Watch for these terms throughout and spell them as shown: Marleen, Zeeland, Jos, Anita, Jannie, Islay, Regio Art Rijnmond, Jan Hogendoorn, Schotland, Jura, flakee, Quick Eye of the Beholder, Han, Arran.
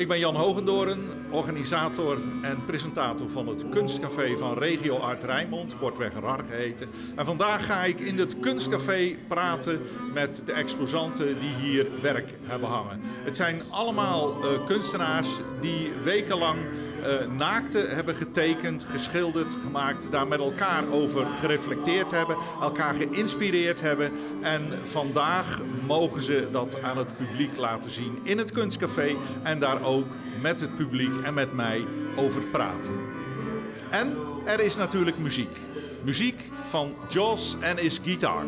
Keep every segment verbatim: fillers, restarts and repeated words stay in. Ik ben Jan Hogendoorn, organisator en presentator van het kunstcafé van Regio Art Rijnmond, kortweg R A R geheten. En vandaag ga ik in het kunstcafé praten met de exposanten die hier werk hebben hangen. Het zijn allemaal uh, kunstenaars die wekenlang uh, naakten hebben getekend, geschilderd, gemaakt, daar met elkaar over gereflecteerd hebben, elkaar geïnspireerd hebben. En vandaag mogen ze dat aan het publiek laten zien in het kunstcafé en daar ook met het publiek en met mij over praten. En er is natuurlijk muziek. Muziek van Jos en his guitar.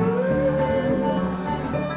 Thank you.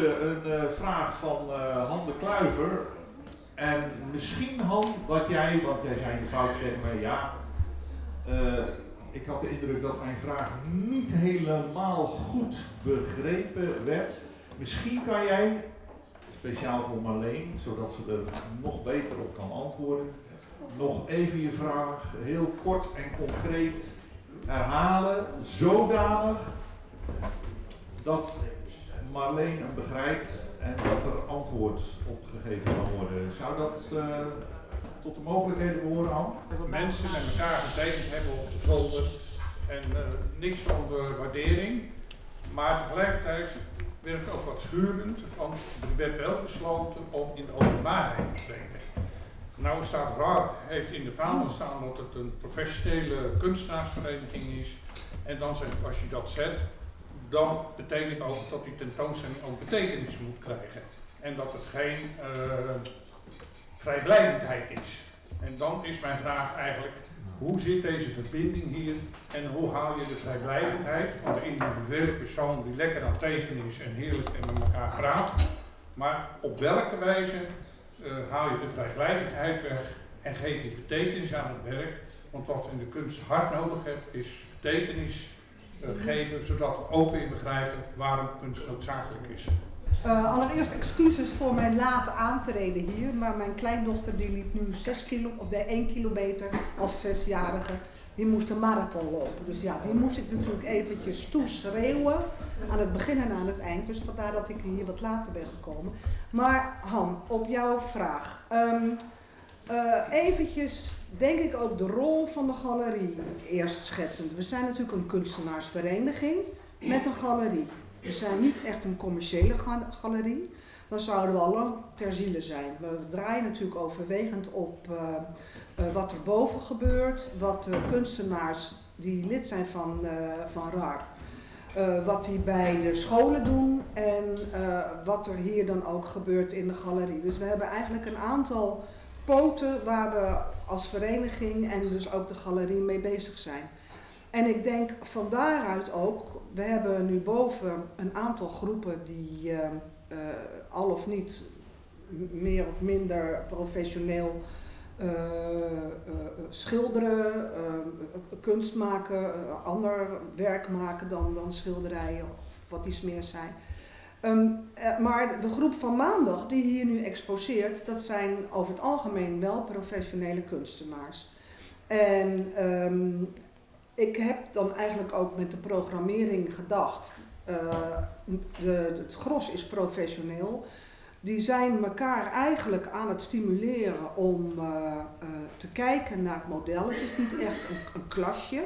gekozen een uh, vraag van uh, Han de Kluiver. En misschien Han, dat jij, want jij zei in de pauze tegen mij, ja, uh, ik had de indruk dat mijn vraag niet helemaal goed begrepen werd. Misschien kan jij, speciaal voor Marleen, zodat ze er nog beter op kan antwoorden, nog even je vraag heel kort en concreet herhalen, zodanig dat Marleen hem begrijpt en dat er antwoord op gegeven kan worden. Zou dat uh, tot de mogelijkheden behoren, Han? Mensen met elkaar getekend hebben op de zolder en uh, niks zonder waardering, maar tegelijkertijd werd het ook wat schurend, want er werd wel besloten om in de openbaarheid te treden. Nou staat R A R, heeft in de vaandel staan dat het een professionele kunstenaarsvereniging is. En dan zegt, als je dat zet, dan betekent ook dat die tentoonstelling ook betekenis moet krijgen. En dat het geen uh, vrijblijvendheid is. En dan is mijn vraag eigenlijk, hoe zit deze verbinding hier? En hoe haal je de vrijblijvendheid van de individuele persoon die lekker aan het tekenen is en heerlijk en met elkaar praat. Maar op welke wijze... Uh, haal je de vrijblijvendheid weg en geef je betekenis aan het werk. Want wat in de kunst hard nodig hebt, is betekenis uh, geven, zodat we ook weer begrijpen waarom kunst noodzakelijk is. Uh, allereerst excuses voor mijn late aantreden hier, maar mijn kleindochter die liep nu zes kilo, of de één kilometer als zesjarige. Die moest een marathon lopen, dus ja, die moest ik natuurlijk eventjes toeschreeuwen aan het begin en aan het eind. Dus vandaar dat ik hier wat later ben gekomen. Maar Han, op jouw vraag. Um, uh, eventjes denk ik ook de rol van de galerie eerst schetsend. We zijn natuurlijk een kunstenaarsvereniging met een galerie. We zijn niet echt een commerciële galerie. Dan zouden we al lang ter ziele zijn. We draaien natuurlijk overwegend op uh, uh, wat er boven gebeurt, wat de kunstenaars die lid zijn van, uh, van R A R, uh, wat die bij de scholen doen en uh, wat er hier dan ook gebeurt in de galerie. Dus we hebben eigenlijk een aantal poten waar we als vereniging en dus ook de galerie mee bezig zijn. En ik denk van daaruit ook, we hebben nu boven een aantal groepen die... Uh, Uh, al of niet meer of minder professioneel uh, uh, schilderen, uh, kunst maken, uh, ander werk maken dan, dan schilderijen of wat iets meer zijn. Um, uh, maar de groep van maandag die hier nu exposeert, dat zijn over het algemeen wel professionele kunstenaars. En um, ik heb dan eigenlijk ook met de programmering gedacht. Uh, de, de, het gros is professioneel. Die zijn elkaar eigenlijk aan het stimuleren om uh, uh, te kijken naar het model. Het is niet echt een, een klasje.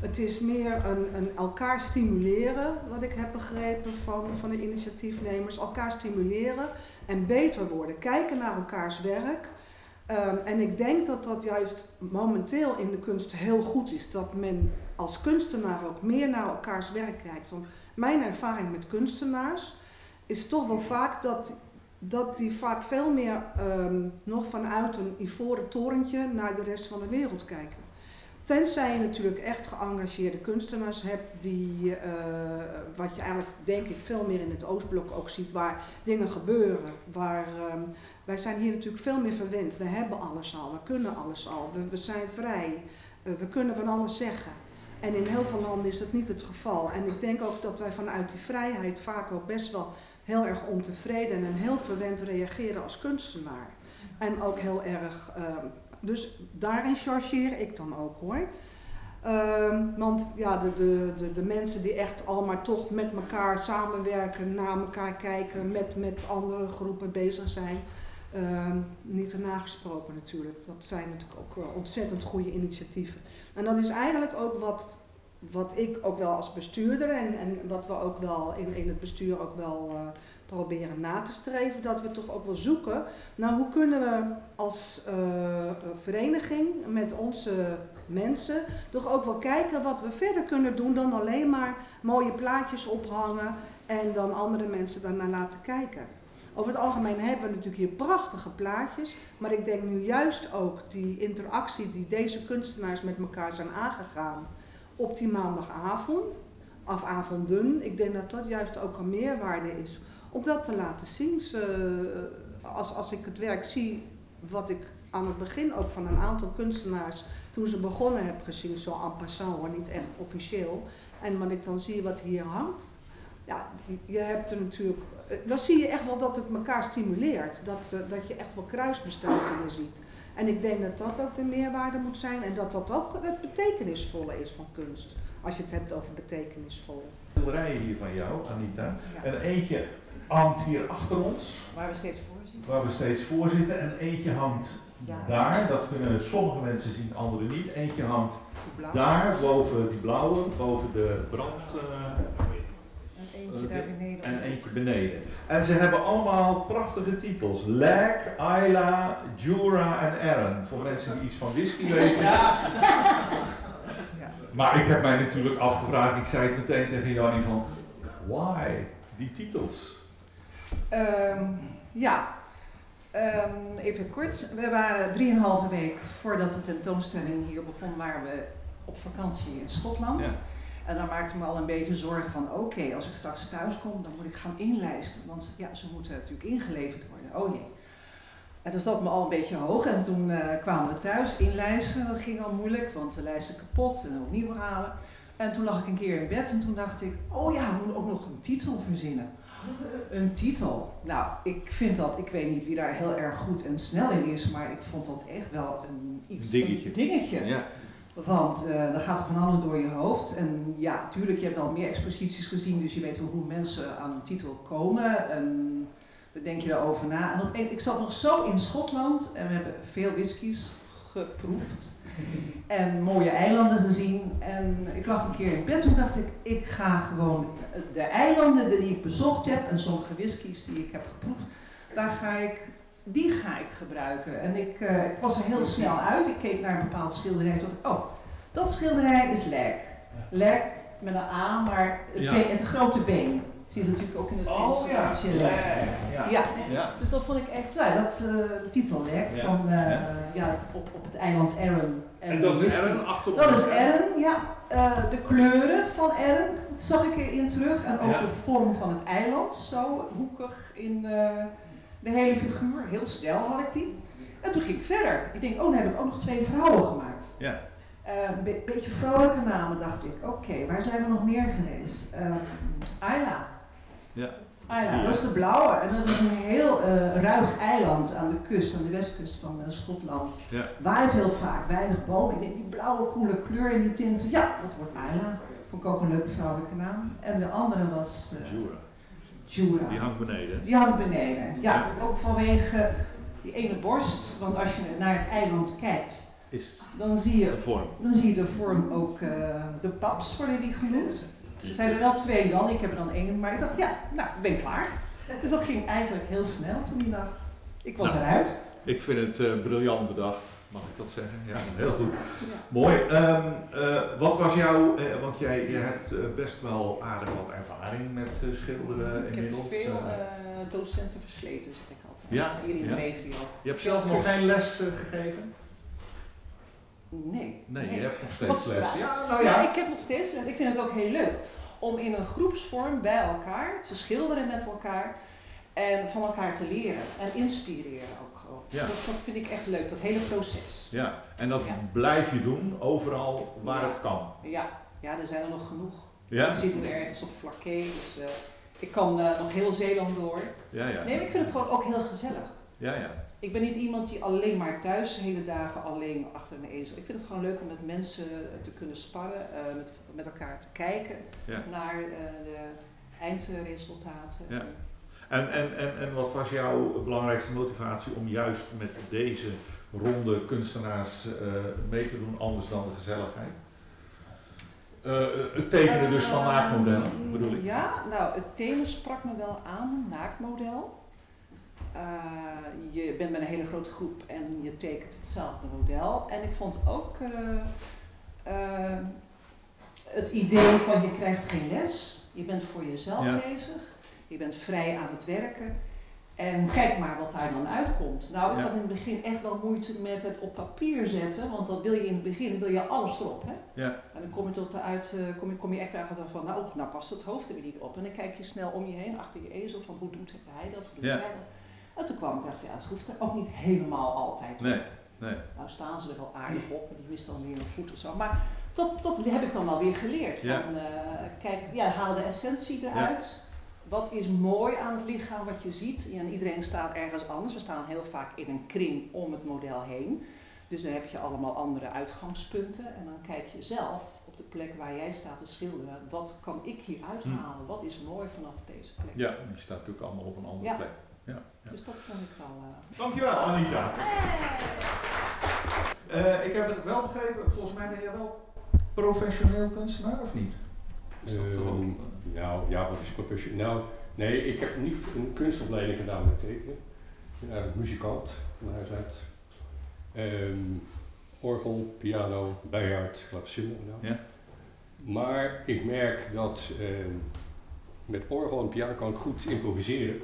Het is meer een, een elkaar stimuleren, wat ik heb begrepen van, van de initiatiefnemers. Elkaar stimuleren en beter worden. Kijken naar elkaars werk. Um, en ik denk dat dat juist momenteel in de kunst heel goed is. Dat men als kunstenaar ook meer naar elkaars werk kijkt. Want mijn ervaring met kunstenaars is toch wel vaak dat, dat die vaak veel meer um, nog vanuit een ivoren torentje naar de rest van de wereld kijken. Tenzij je natuurlijk echt geëngageerde kunstenaars hebt die, uh, wat je eigenlijk denk ik veel meer in het Oostblok ook ziet, waar dingen gebeuren, waar... Um, Wij zijn hier natuurlijk veel meer verwend. We hebben alles al, we kunnen alles al, we, we zijn vrij, we kunnen van alles zeggen. En in heel veel landen is dat niet het geval. En ik denk ook dat wij vanuit die vrijheid vaak ook best wel heel erg ontevreden en heel verwend reageren als kunstenaar. En ook heel erg, uh, dus daarin chargeer ik dan ook hoor. Uh, want ja, de, de, de, de mensen die echt al maar toch met elkaar samenwerken, naar elkaar kijken, met, met andere groepen bezig zijn... Uh, niet erna gesproken natuurlijk. Dat zijn natuurlijk ook uh, ontzettend goede initiatieven. En dat is eigenlijk ook wat, wat ik ook wel als bestuurder en, en wat we ook wel in, in het bestuur ook wel uh, proberen na te streven. Dat we toch ook wel zoeken naar hoe kunnen we als uh, vereniging met onze mensen toch ook wel kijken wat we verder kunnen doen dan alleen maar mooie plaatjes ophangen en dan andere mensen daarnaar laten kijken. Over het algemeen hebben we natuurlijk hier prachtige plaatjes, maar ik denk nu juist ook die interactie die deze kunstenaars met elkaar zijn aangegaan op die maandagavond, of avonden, ik denk dat dat juist ook een meerwaarde is om dat te laten zien. Ze, als, als ik het werk zie wat ik aan het begin ook van een aantal kunstenaars toen ze begonnen heb gezien, zo en passant hoor, niet echt officieel. En wat ik dan zie wat hier hangt, ja, je hebt er natuurlijk, dan zie je echt wel dat het elkaar stimuleert. Dat, dat je echt wel kruisbestuivingen ziet. En ik denk dat dat ook de meerwaarde moet zijn en dat dat ook het betekenisvolle is van kunst. Als je het hebt over betekenisvolle. Schilderijen hier van jou, Anita. Ja. En eentje hangt hier achter ons. Waar we steeds voor zitten. Waar we steeds voor zitten. En eentje hangt ja. daar. Dat kunnen sommige mensen zien, anderen niet. Eentje hangt daar, boven het blauwe, boven de brand. Uh, Eentje daar beneden. En eentje beneden. En ze hebben allemaal prachtige titels. Lag, Islay, Jura en Arran. Voor mensen die iets van whisky weten. Ja. Ja. Maar ik heb mij natuurlijk afgevraagd, ik zei het meteen tegen Jannie van, why die titels? Um, ja, um, even kort. We waren drieënhalve week voordat de tentoonstelling hier begon, waren we op vakantie in Schotland. Ja. En dan maakte me al een beetje zorgen van, oké, okay, als ik straks thuis kom, dan moet ik gaan inlijsten. Want ja, ze moeten natuurlijk ingeleverd worden. Oh jee. En dat stond me al een beetje hoog. En toen uh, kwamen we thuis inlijsten. Dat ging al moeilijk, want de lijsten kapot en opnieuw halen. En toen lag ik een keer in bed en toen dacht ik, oh ja, we moeten ook nog een titel verzinnen. Een titel. Nou, ik vind dat, ik weet niet wie daar heel erg goed en snel in is, maar ik vond dat echt wel een iets dingetje. Een dingetje. Ja. Want uh, dan gaat er van alles door je hoofd en ja, tuurlijk, je hebt wel meer exposities gezien, dus je weet wel hoe mensen aan een titel komen en daar denk je wel over na. En opeens, ik zat nog zo in Schotland en we hebben veel whiskies geproefd en mooie eilanden gezien en ik lag een keer in bed en dacht ik, ik ga gewoon de eilanden die ik bezocht heb en sommige whiskies die ik heb geproefd, daar ga ik... Die ga ik gebruiken. En ik, uh, ik was er heel snel uit. Ik keek naar een bepaald schilderij. Tot, oh, dat schilderij is Lag. Lag met een A, maar het, ja. been, het grote been. Zie je natuurlijk ook in het oh, Engels. Ja. Ja. Ja. Ja. Ja. Dus dat vond ik echt, ja, dat uh, de titel Lag ja. van, uh, ja. Ja, op, op het eiland Arran. En dat is Arran achterop. Dat is Arran, ja. Uh, de kleuren van Arran zag ik erin terug. En ook ja. de vorm van het eiland, zo hoekig in... Uh, De hele figuur, heel snel had ik die. En toen ging ik verder. Ik denk, oh, dan heb ik ook nog twee vrouwen gemaakt. Ja. Uh, een be beetje vrouwelijke namen, dacht ik. Oké, okay, waar zijn we nog meer geweest? Uh, Islay. Ja. Islay, dat is de blauwe. En dat is een heel uh, ruig eiland aan de kust, aan de westkust van uh, Schotland. Ja. Waait heel vaak, weinig bomen. Ik denk, die blauwe, coole kleur in die tinten. Ja, dat wordt Islay. Vond ik ook een leuke vrouwelijke naam. En de andere was... Uh, Jura. Jura. Die hangt beneden. Die hangt beneden, ja. Ook vanwege die ene borst, want als je naar het eiland kijkt, is dan, zie je, de vorm. dan zie je de vorm ook, uh, de paps worden die genoemd. Er zijn er wel twee dan, ik heb er dan één, maar ik dacht, ja, nou, ik ben klaar. Dus dat ging eigenlijk heel snel toen die dag. Ik was nou, eruit. Ik vind het uh, briljant bedacht, mag ik dat zeggen? Ja, heel goed. Ja. Mooi. Um, uh, wat was jouw, uh, want jij je hebt uh, best wel aardig wat ervaring met uh, schilderen ik inmiddels. Ik heb veel uh, docenten versleten, zeg ik altijd, ja? hier in ja. de regio. Je hebt zelf nog geen les uh, gegeven? Nee. Nee, nee. Je hebt nog steeds les. Ja, ja, nou ja. ja, ik heb nog steeds les. Ik vind het ook heel leuk om in een groepsvorm bij elkaar te schilderen met elkaar en van elkaar te leren en inspireren ook. Ja. Dat, dat vind ik echt leuk, dat hele proces. Ja, en dat ja. blijf je doen, overal waar ja. het kan. Ja. ja, er zijn er nog genoeg. Ja? Ik zit nu ergens op flakee, dus uh, ik kan uh, nog heel Zeeland door. Ja, ja. Nee, maar ik vind het gewoon ook heel gezellig. Ja, ja. Ik ben niet iemand die alleen maar thuis de hele dagen alleen achter een ezel. Ik vind het gewoon leuk om met mensen te kunnen sparren, uh, met, met elkaar te kijken ja. naar uh, de eindresultaten. Ja. En, en, en, en wat was jouw belangrijkste motivatie om juist met deze ronde kunstenaars uh, mee te doen, anders dan de gezelligheid? Uh, het tekenen dus van naaktmodellen, bedoel ik? Ja, nou, het thema sprak me wel aan, naaktmodel. Uh, je bent met een hele grote groep en je tekent hetzelfde model. En ik vond ook uh, uh, het idee van je krijgt geen les, je bent voor jezelf ja. bezig. Je bent vrij aan het werken En kijk maar wat daar dan uitkomt. Nou, ik ja. had in het begin echt wel moeite met het op papier zetten, want dat wil je in het begin, wil je alles erop. Hè? Ja. En dan kom je, tot uit, kom je, kom je echt uit van, nou, nou past het hoofd er weer niet op. En dan kijk je snel om je heen, achter je ezel, van hoe doet hij dat, hoe doet ja. zij dat. En toen kwam ik dacht, ja, het hoeft er ook niet helemaal altijd op. Nee, nee. Nou staan ze er wel aardig op en die wist dan weer een voet of zo. Maar dat, dat heb ik dan wel weer geleerd. Ja. Van, uh, kijk, ja, haal de essentie eruit. Ja. Wat is mooi aan het lichaam wat je ziet? En iedereen staat ergens anders. We staan heel vaak in een kring om het model heen. Dus dan heb je allemaal andere uitgangspunten. En dan kijk je zelf op de plek waar jij staat te schilderen. Wat kan ik hier uithalen? Wat is mooi vanaf deze plek? Ja, je staat natuurlijk allemaal op een andere ja. plek. Ja, ja. Dus dat vond ik wel... Uh... Dankjewel, Anita. Hey. Uh, ik heb het wel begrepen. Volgens mij ben jij wel professioneel kunstenaar, of niet? Is dat uh, ook? Nou, ja, wat is professioneel? Nou, nee, ik heb niet een kunstopleiding gedaan met tekenen. Ik ben eigenlijk muzikant van huis uit. Um, orgel, piano, bijaard, klavecin. Nou. Ja. Maar ik merk dat um, met orgel en piano kan ik goed improviseren.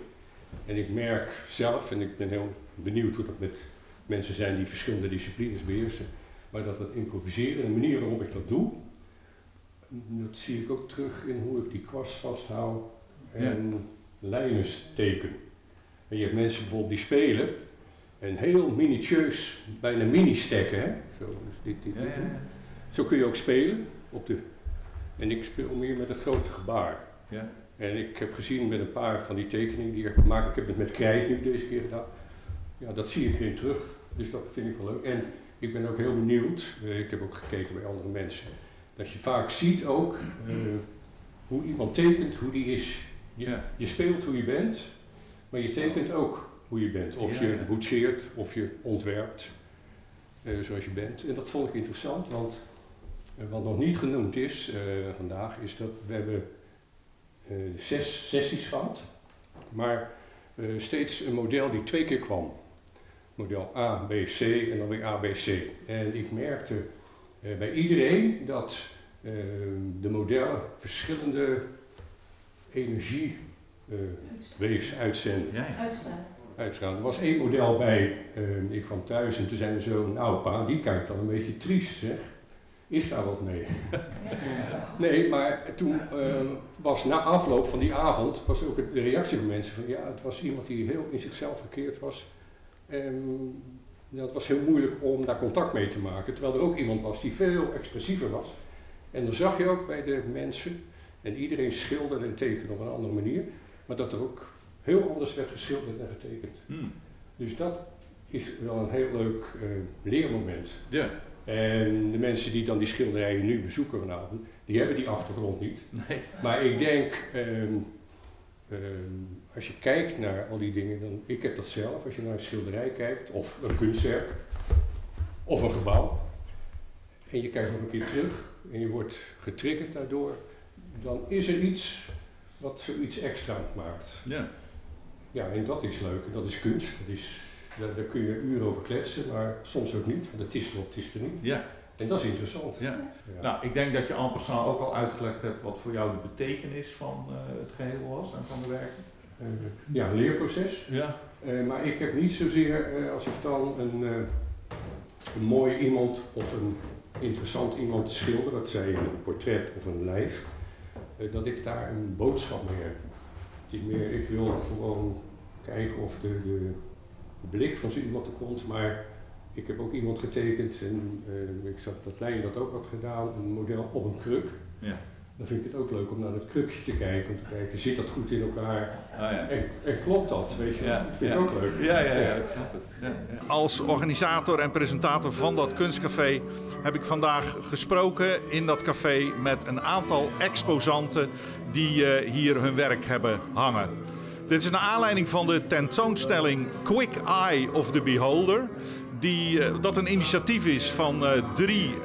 En ik merk zelf, en ik ben heel benieuwd hoe dat met mensen zijn die verschillende disciplines beheersen, maar dat dat improviseren, de manier waarop ik dat doe, dat zie ik ook terug in hoe ik die kwast vasthoud en ja. lijnen teken. En je hebt mensen bijvoorbeeld die spelen en heel minutieus, bijna mini-stekken, hè? Zo, dus dit, dit, dit, ja, ja. Zo kun je ook spelen. Op de, en ik speel meer met het grote gebaar. Ja. En ik heb gezien met een paar van die tekeningen die ik maak, ik heb het met krijt nu deze keer gedaan, ja, dat zie ik erin terug, dus dat vind ik wel leuk. En ik ben ook heel benieuwd, ik heb ook gekeken bij andere mensen, dat je vaak ziet ook uh, hoe iemand tekent, hoe die is. Yeah. Je speelt hoe je bent, maar je tekent ook hoe je bent. Of yeah. je boetseert, of je ontwerpt uh, zoals je bent. En dat vond ik interessant, want uh, wat nog niet genoemd is uh, vandaag, is dat we hebben uh, zes sessies gehad. Maar uh, steeds een model die twee keer kwam. Model A, B, C en dan weer A, B, C. En ik merkte... Uh, bij iedereen dat uh, de modellen verschillende energiewaves uh, uitzenden. Ja, ja. Uitstralen. Uitstralen. Er was één model bij, uh, ik kwam thuis en toen zei er zo, nou pa, die kijkt al een beetje triest zeg, is daar wat mee? Nee, maar toen uh, was na afloop van die avond, was ook de reactie van mensen van ja, het was iemand die heel in zichzelf gekeerd was. Um, Ja, het was heel moeilijk om daar contact mee te maken, terwijl er ook iemand was die veel expressiever was. En dan zag je ook bij de mensen, en iedereen schilderde en tekende op een andere manier, maar dat er ook heel anders werd geschilderd en getekend. Hmm. Dus dat is wel een heel leuk uh, leermoment. Yeah. En de mensen die dan die schilderijen nu bezoeken vanavond, die hebben die achtergrond niet. Nee. Maar ik denk, um, um, als je kijkt naar al die dingen, dan, ik heb dat zelf, als je naar een schilderij kijkt, of een kunstwerk, of een gebouw, en je kijkt nog een keer terug en je wordt getriggerd daardoor, dan is er iets wat zoiets extra maakt. Ja. Ja, en dat is leuk, dat is kunst, dat is, daar, daar kun je uren over kletsen, maar soms ook niet, want het is wat het is er niet. Ja. En dat is interessant. Ja. Ja. Nou, ik denk dat je en passant ook al uitgelegd hebt wat voor jou de betekenis van uh, het geheel was en van de werken. Uh, ja, een leerproces. Ja. Uh, maar ik heb niet zozeer, uh, als ik dan een, uh, een mooi iemand of een interessant iemand schilder, dat zij een portret of een lijf, uh, dat ik daar een boodschap mee heb. Die meer, ik wil gewoon kijken of de, de blik van zo iemand er komt, maar ik heb ook iemand getekend en uh, ik zag dat Lijn dat ook had gedaan, een model op een kruk. Ja. Dan vind ik het ook leuk om naar dat krukje te kijken, om te kijken, zit dat goed in elkaar ah, ja. en, en klopt dat, weet je, ja, dat vind ik ja. ook leuk. Ja, ja, ja, ja, ik snap het. Ja, ja. Als organisator en presentator van dat kunstcafé heb ik vandaag gesproken in dat café met een aantal exposanten die uh, hier hun werk hebben hangen. Dit is naar aanleiding van de tentoonstelling Quick Eye of the Beholder. die, uh, dat een initiatief is van uh, drie uh,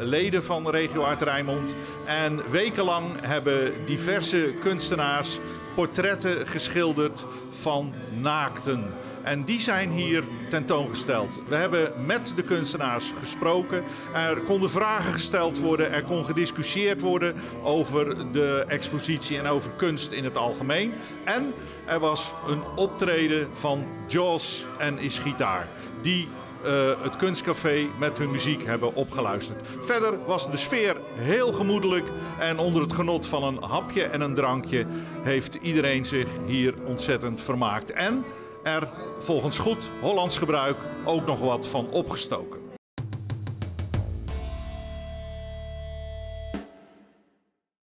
leden van Regio Art Rijnmond. En wekenlang hebben diverse kunstenaars portretten geschilderd van naakten. En die zijn hier tentoongesteld. We hebben met de kunstenaars gesproken. Er konden vragen gesteld worden. Er kon gediscussieerd worden over de expositie en over kunst in het algemeen. En er was een optreden van Jos en is gitaar. Die uh, het kunstcafé met hun muziek hebben opgeluisterd. Verder was de sfeer heel gemoedelijk. En onder het genot van een hapje en een drankje heeft iedereen zich hier ontzettend vermaakt. En er volgens goed Hollands gebruik ook nog wat van opgestoken.